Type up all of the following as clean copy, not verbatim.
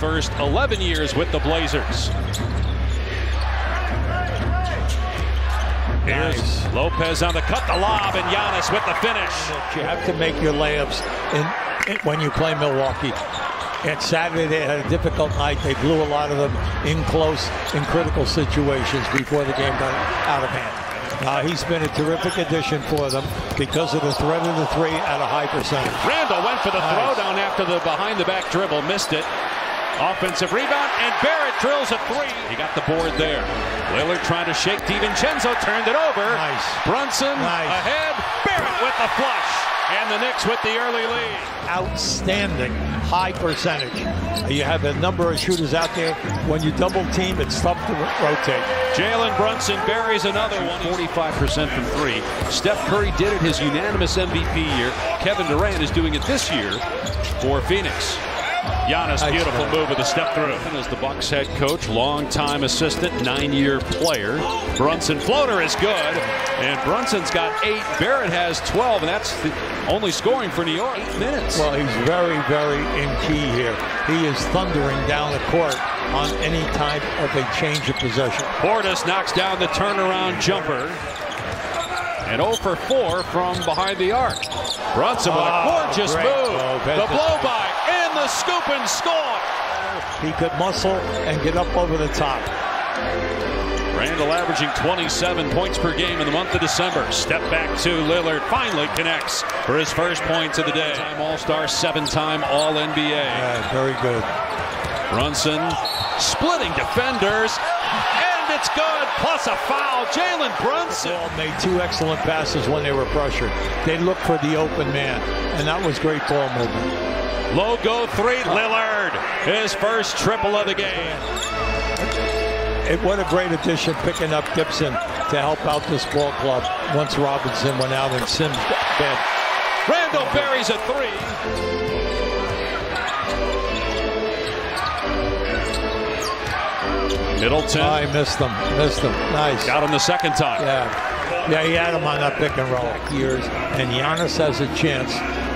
first 11 years with the Blazers. Nice. Here's Lopez on the cut, the lob, and Giannis with the finish. You have to make your layups when you play Milwaukee. And Saturday they had a difficult night. They blew a lot of them in close, in critical situations before the game got out of hand. He's been a terrific addition for them because of the threat of the three at a high percentage. Randall went for the throwdown after the behind-the-back dribble, missed it. Offensive rebound, and Barrett drills a three. He got the board there. Lillard trying to shake DiVincenzo, turned it over. Nice. Brunson ahead. Barrett with the flush. And the Knicks with the early lead. Outstanding high percentage. You have a number of shooters out there. When you double team, it's tough to rotate. Jalen Brunson buries another one. 45% from three. Steph Curry did it his unanimous MVP year. Kevin Durant is doing it this year for Phoenix. Giannis, beautiful move with a step through. As the Bucks head coach, longtime assistant, 9-year player. Brunson floater is good, and Brunson's got 8. Barrett has 12, and that's the only scoring for New York. 8 minutes. Well, he's very, very in key here. He is thundering down the court on any type of a change of possession. Portis knocks down the turnaround jumper. And 0 for 4 from behind the arc. Brunson with a gorgeous move. The blow-by and the scoop and score. He could muscle and get up over the top. Randall averaging 27 points per game in the month of December. Step back to Lillard. Finally connects for his first points of the day. All-Star, 7-time All-NBA. Yeah, very good. Brunson splitting defenders. It's good, plus a foul. Jalen Brunson made 2 excellent passes when they were pressured. They looked for the open man, and that was great ball movement. Logo 3, Lillard, his first triple of the game. What a great addition, picking up Gibson to help out this ball club once Robinson went out and Sims bed. Randall buries a 3. Middleton. I missed them. Nice. Got him the second time. Yeah. Yeah, he had him on that pick and roll. And Giannis has a chance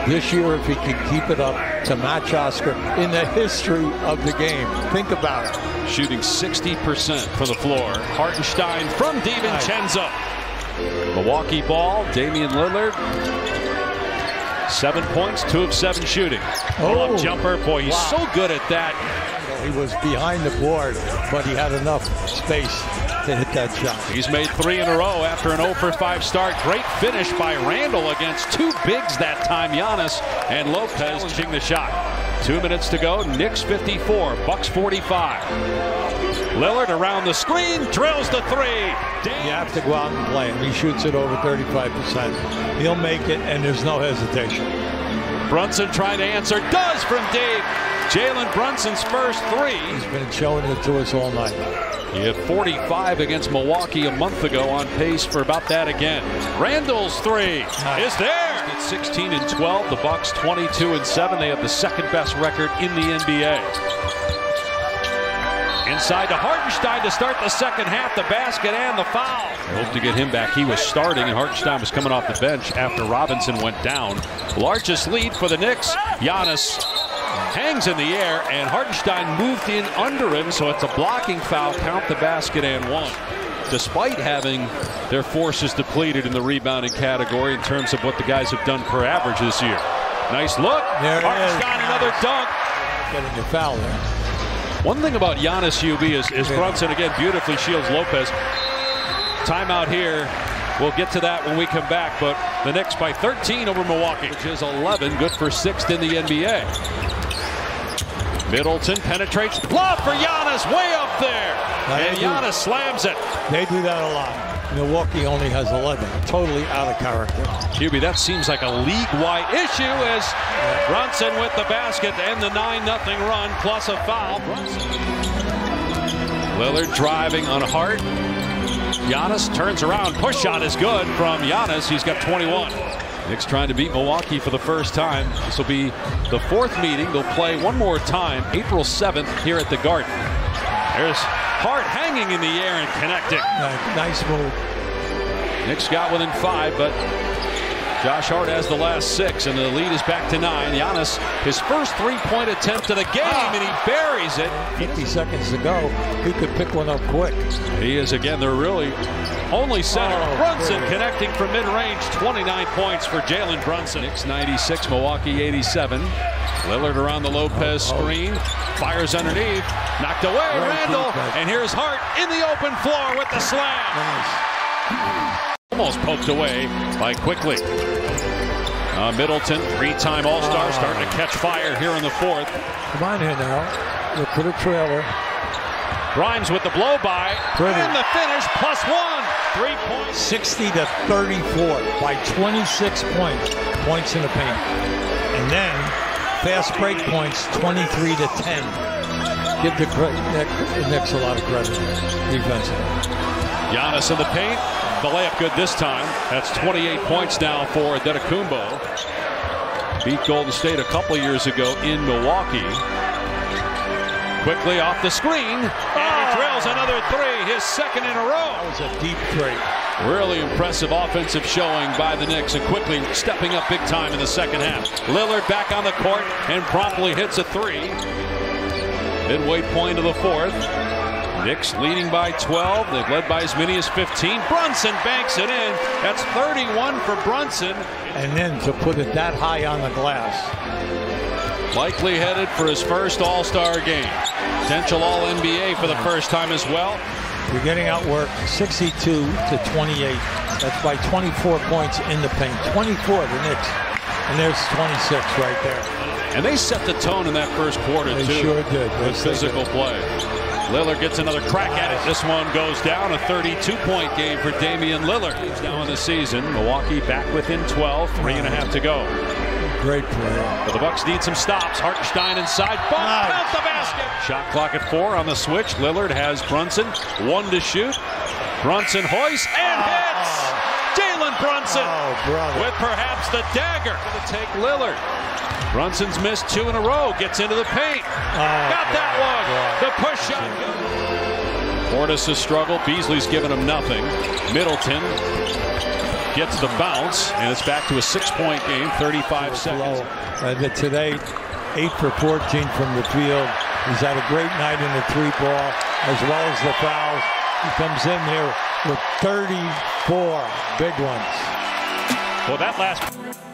this year, if he can keep it up, to match Oscar in the history of the game. Think about it. Shooting 60% from the floor. Hartenstein from DiVincenzo. Nice. Milwaukee ball. Damian Lillard. 7 points, 2 of 7 shooting. Oh, jumper. Boy, he's so good at that. He was behind the board, but he had enough space to hit that shot. He's made 3 in a row after an 0 for 5 start. Great finish by Randall against 2 bigs that time. Giannis and Lopez challenging the shot. 2 minutes to go. Knicks 54, Bucks 45. Lillard around the screen, drills the 3. You have to go out and play him. He shoots it over 35%. He'll make it, and there's no hesitation. Brunson trying to answer, does from deep. Jalen Brunson's first 3. He's been showing it to us all night. He had 45 against Milwaukee a month ago, on pace for about that again. Randall's 3 is there. It's 16 and 12. The Bucks 22 and 7. They have the second best record in the NBA. Inside to Hartenstein to start the second half. The basket and the foul. I hope to get him back. He was starting, and Hartenstein was coming off the bench after Robinson went down. Largest lead for the Knicks. Giannis hangs in the air, and Hartenstein moved in under him, so it's a blocking foul. Count the basket and 1. Despite having their forces depleted in the rebounding category in terms of what the guys have done per average this year. Nice look. There Hartenstein, another dunk. Getting the foul there. One thing about Giannis is Brunson again beautifully shields Lopez. Timeout here. We'll get to that when we come back, but the Knicks by 13 over Milwaukee, which is 11, good for 6th in the NBA. Middleton penetrates, lob for Giannis, way up there, and Giannis slams it. They do that a lot. Milwaukee only has 11, totally out of character. QB, that seems like a league-wide issue as Brunson with the basket and the 9-0 run, plus a foul. Lillard driving on Hart. Giannis turns around, push shot is good from Giannis. He's got 21. Knicks trying to beat Milwaukee for the first time. This will be the 4th meeting. They'll play one more time, April 7th, here at the Garden. There's Hart hanging in the air and connecting. Nice move. Knicks got within 5, but Josh Hart has the last six, and the lead is back to 9. Giannis, his first three-point attempt of the game, and he buries it. 50 seconds to go. He could pick one up quick. He is, again, they're really only center. Brunson connecting from mid-range. 29 points for Jalen Brunson. Knicks 96, Milwaukee 87. Lillard around the Lopez screen. Fires underneath. Knocked away, Randall. And here's Hart in the open floor with the slam. Nice. Almost poked away by Quigley. Middleton, three-time All-Star, starting to catch fire here in the fourth. Come on here now. Look for the trailer. Grimes with the blow-by. And the finish, +1. 3 points. 60 to 34 by 26 points. Points in the paint. And then fast break points, 23 to 10. Give the Knicks a lot of credit defensively. Giannis in the paint. The layup good this time. That's 28 points now for Antetokounmpo. Beat Golden State a couple years ago in Milwaukee. Quigley off the screen. And he drills another three, his second in a row. That was a deep three. Really impressive offensive showing by the Knicks. And Quigley stepping up big time in the second half. Lillard back on the court and promptly hits a three. Midway point of the fourth. Knicks leading by 12. They've led by as many as 15. Brunson banks it in. That's 31 for Brunson. And then to put it that high on the glass. Likely headed for his first All-Star game. Potential All-NBA for the first time as well. You're getting outworked 62 to 28. That's by 24 points in the paint. 24, the Knicks. And there's 26 right there. And they set the tone in that first quarter, too. They sure did. With physical play. Lillard gets another crack at it. This one goes down. A 32-point game for Damian Lillard. Now in the season, Milwaukee back within 12. 3.5 to go. Great play. But the Bucks need some stops. Hartenstein inside. Bucks out the basket. Shot clock at 4 on the switch. Lillard has Brunson. 1 to shoot. Brunson hoists and hits. Jalen Brunson with perhaps the dagger to take Lillard. Brunson's missed 2 in a row. Gets into the paint. Got that one. The push shot. Portis has struggled. Beasley's given him nothing. Middleton gets the bounce, and it's back to a 6-point game. 35 seconds. Today, 8 for 14 from the field. He's had a great night in the three ball as well as the foul. He comes in here with 34 big ones. Well, that last.